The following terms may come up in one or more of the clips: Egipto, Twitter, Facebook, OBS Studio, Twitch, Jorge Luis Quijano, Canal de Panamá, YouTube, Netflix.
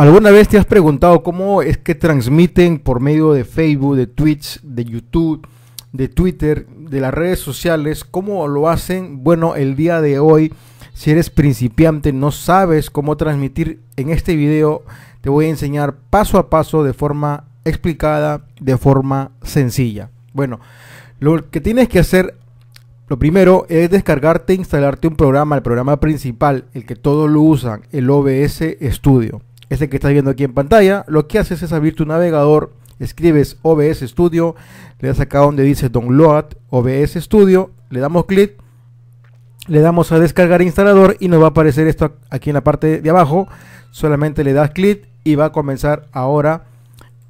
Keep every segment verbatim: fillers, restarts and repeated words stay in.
¿Alguna vez te has preguntado cómo es que transmiten por medio de Facebook, de Twitch, de YouTube, de Twitter, de las redes sociales? ¿Cómo lo hacen? Bueno, el día de hoy, si eres principiante, no sabes cómo transmitir, en este video te voy a enseñar paso a paso, de forma explicada, de forma sencilla. Bueno, lo que tienes que hacer, lo primero es descargarte e instalarte un programa, el programa principal, el que todos lo usan, el O B S Studio. Este que estás viendo aquí en pantalla, lo que haces es abrir tu navegador, escribes O B S Studio, le das acá donde dice Download O B S Studio, le damos clic, le damos a descargar instalador y nos va a aparecer esto aquí en la parte de abajo. Solamente le das clic y va a comenzar ahora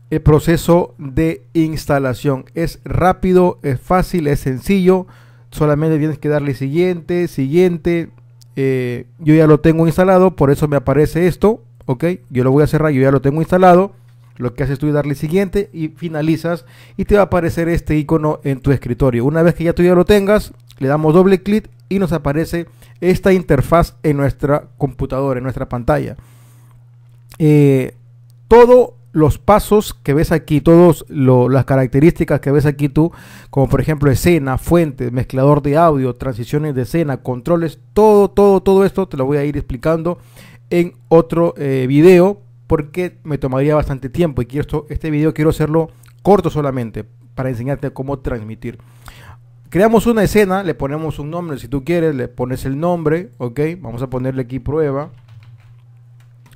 el proceso de instalación. Es rápido, es fácil, es sencillo. Solamente tienes que darle siguiente, siguiente. Eh, yo ya lo tengo instalado, por eso me aparece esto. Ok, yo lo voy a cerrar, yo ya lo tengo instalado. Lo que haces tú es darle siguiente y finalizas y te va a aparecer este icono en tu escritorio. Una vez que ya tú ya lo tengas, le damos doble clic y nos aparece esta interfaz en nuestra computadora, en nuestra pantalla. Eh, todo... Los pasos que ves aquí, todas las características que ves aquí tú, como por ejemplo escena, fuente, mezclador de audio, transiciones de escena, controles, todo, todo, todo esto te lo voy a ir explicando en otro eh, video, porque me tomaría bastante tiempo y quiero esto, este video quiero hacerlo corto solamente para enseñarte cómo transmitir. Creamos una escena, le ponemos un nombre, si tú quieres le pones el nombre, ok, vamos a ponerle aquí prueba,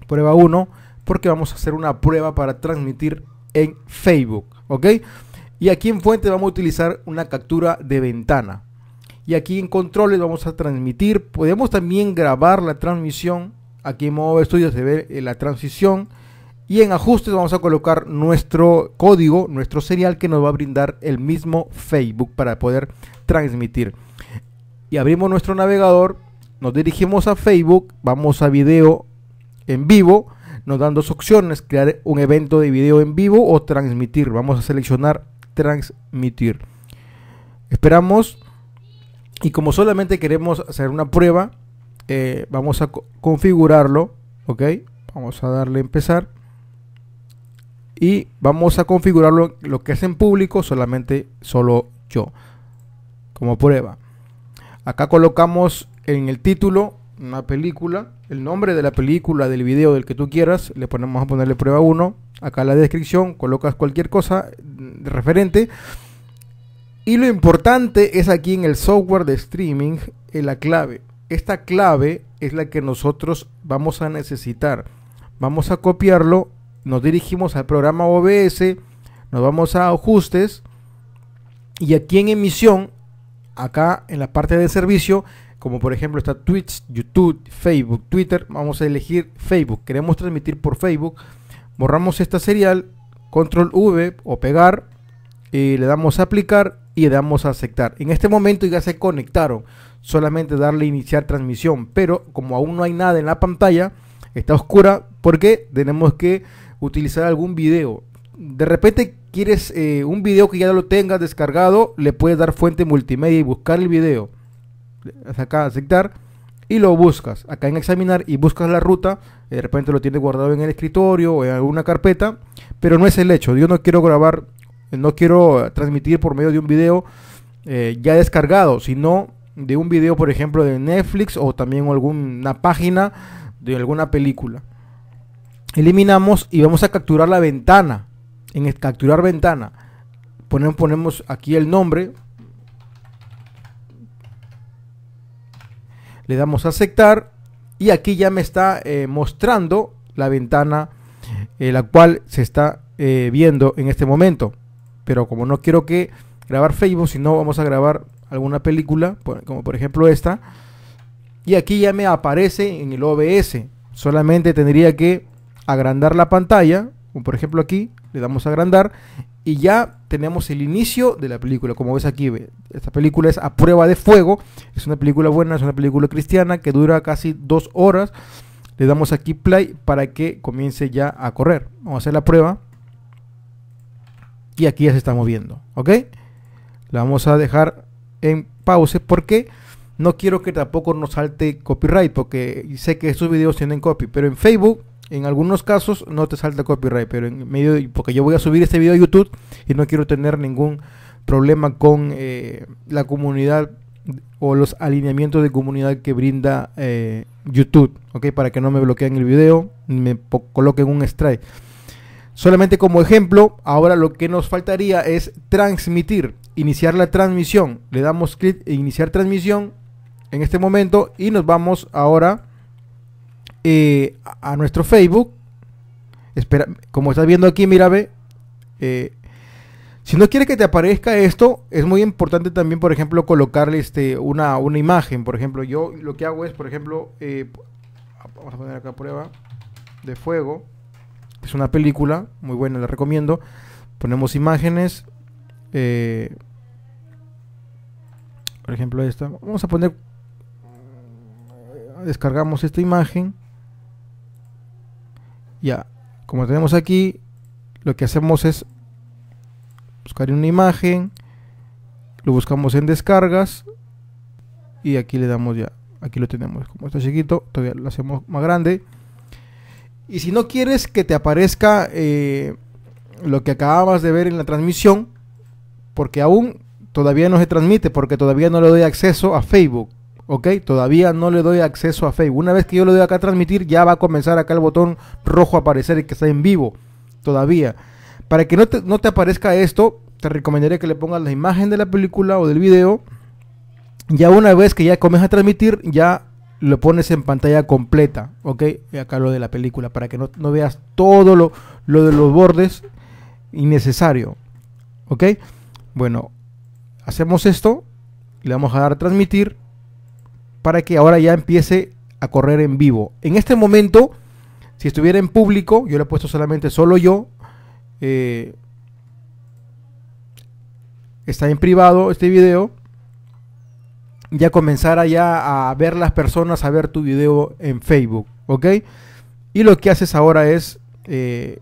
prueba uno. Porque vamos a hacer una prueba para transmitir en Facebook, ¿ok? Y aquí en fuente vamos a utilizar una captura de ventana. Y aquí en controles vamos a transmitir. Podemos también grabar la transmisión. Aquí en modo estudio se ve eh, la transición. Y en ajustes vamos a colocar nuestro código, nuestro serial que nos va a brindar el mismo Facebook para poder transmitir. Y abrimos nuestro navegador. Nos dirigimos a Facebook. Vamos a video en vivo. Nos dan dos opciones, crear un evento de video en vivo o transmitir. Vamos a seleccionar transmitir. Esperamos y como solamente queremos hacer una prueba, eh, vamos a co configurarlo. Ok, vamos a darle a empezar. Y vamos a configurarlo, lo que es en público, solamente solo yo. Como prueba. Acá colocamos en el título una película, el nombre de la película, del video, del que tú quieras, le ponemos a ponerle prueba uno, acá la descripción, colocas cualquier cosa de referente y lo importante es aquí en el software de streaming, en la clave. Esta clave es la que nosotros vamos a necesitar, vamos a copiarlo, nos dirigimos al programa O B S, nos vamos a ajustes y aquí en emisión, acá en la parte de servicio, como por ejemplo está Twitch, YouTube, Facebook, Twitter, vamos a elegir Facebook, queremos transmitir por Facebook, borramos esta serial, control V o pegar, y le damos a aplicar y le damos a aceptar. En este momento ya se conectaron, solamente darle a iniciar transmisión, pero como aún no hay nada en la pantalla, está oscura porque tenemos que utilizar algún video. De repente quieres eh, un video que ya lo tengas descargado, le puedes dar fuente multimedia y buscar el video. Acá aceptar y lo buscas acá en examinar y buscas la ruta. De repente lo tienes guardado en el escritorio o en alguna carpeta, pero no es el hecho. Yo no quiero grabar, no quiero transmitir por medio de un video eh, ya descargado, sino de un video por ejemplo de Netflix o también alguna página de alguna película. Eliminamos y vamos a capturar la ventana. En el capturar ventana ponemos, ponemos aquí el nombre. Le damos a aceptar y aquí ya me está eh, mostrando la ventana eh, la cual se está eh, viendo en este momento. Pero como no quiero que grabar Facebook, sino vamos a grabar alguna película, como por ejemplo esta. Y aquí ya me aparece en el O B S. Solamente tendría que agrandar la pantalla, como por ejemplo aquí, le damos a agrandar y ya tenemos el inicio de la película. Como ves aquí, esta película es A Prueba de Fuego, es una película buena, es una película cristiana que dura casi dos horas. Le damos aquí play para que comience ya a correr. Vamos a hacer la prueba y aquí ya se está moviendo, ok. La vamos a dejar en pause porque no quiero que tampoco nos salte copyright, porque sé que estos videos tienen copy, pero en Facebook En algunos casos no te salta copyright, pero en medio de, porque yo voy a subir este video a YouTube y no quiero tener ningún problema con eh, la comunidad o los alineamientos de comunidad que brinda eh, YouTube, ¿ok? Para que no me bloqueen el video, me coloquen un strike. Solamente como ejemplo, ahora lo que nos faltaría es transmitir, iniciar la transmisión. Le damos clic e iniciar transmisión en este momento y nos vamos ahora eh, a nuestro Facebook. Espera, como estás viendo aquí, mira, ve. Eh, si no quieres que te aparezca esto, es muy importante también, por ejemplo, colocarle este, una, una imagen. Por ejemplo, yo lo que hago es, por ejemplo, eh, vamos a poner acá prueba de fuego. Es una película muy buena, la recomiendo. Ponemos imágenes. Eh, por ejemplo, esta. Vamos a poner. Descargamos esta imagen. Ya. Como tenemos aquí, lo que hacemos es buscar una imagen. Lo buscamos en descargas. Y aquí le damos ya. Aquí lo tenemos. Como está chiquito, todavía lo hacemos más grande. Y si no quieres que te aparezca eh, lo que acababas de ver en la transmisión, porque aún todavía no se transmite, porque todavía no le doy acceso a Facebook, ¿ok? Todavía no le doy acceso a Facebook. Una vez que yo le doy acá a transmitir, ya va a comenzar acá el botón rojo a aparecer que está en vivo todavía. Para que no te, no te aparezca esto, te recomendaría que le pongas la imagen de la película o del video. Ya una vez que ya comienza a transmitir, ya lo pones en pantalla completa, ok, y acá lo de la película, para que no, no veas todo lo, lo de los bordes innecesario, ok. Bueno, hacemos esto, le vamos a dar a transmitir para que ahora ya empiece a correr en vivo. En este momento, si estuviera en público, yo le he puesto solamente solo yo, eh, está en privado este video, ya comenzara ya a ver las personas a ver tu video en Facebook, ok. Y lo que haces ahora es eh,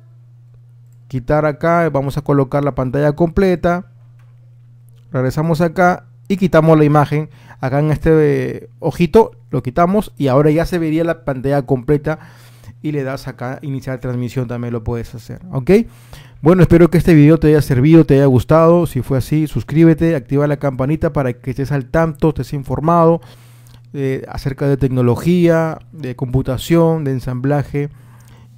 quitar acá, vamos a colocar la pantalla completa, regresamos acá y quitamos la imagen acá en este eh, ojito, lo quitamos y ahora ya se vería la pantalla completa y le das acá iniciar transmisión, también lo puedes hacer, ok. Bueno, espero que este video te haya servido, te haya gustado. Si fue así, suscríbete, activa la campanita para que estés al tanto, estés informado eh, acerca de tecnología, de computación, de ensamblaje.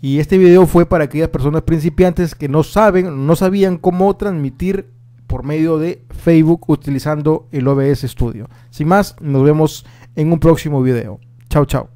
Y este video fue para aquellas personas principiantes que no saben, no sabían cómo transmitir por medio de Facebook utilizando el O B S Studio. Sin más, nos vemos en un próximo video. Chao, chao.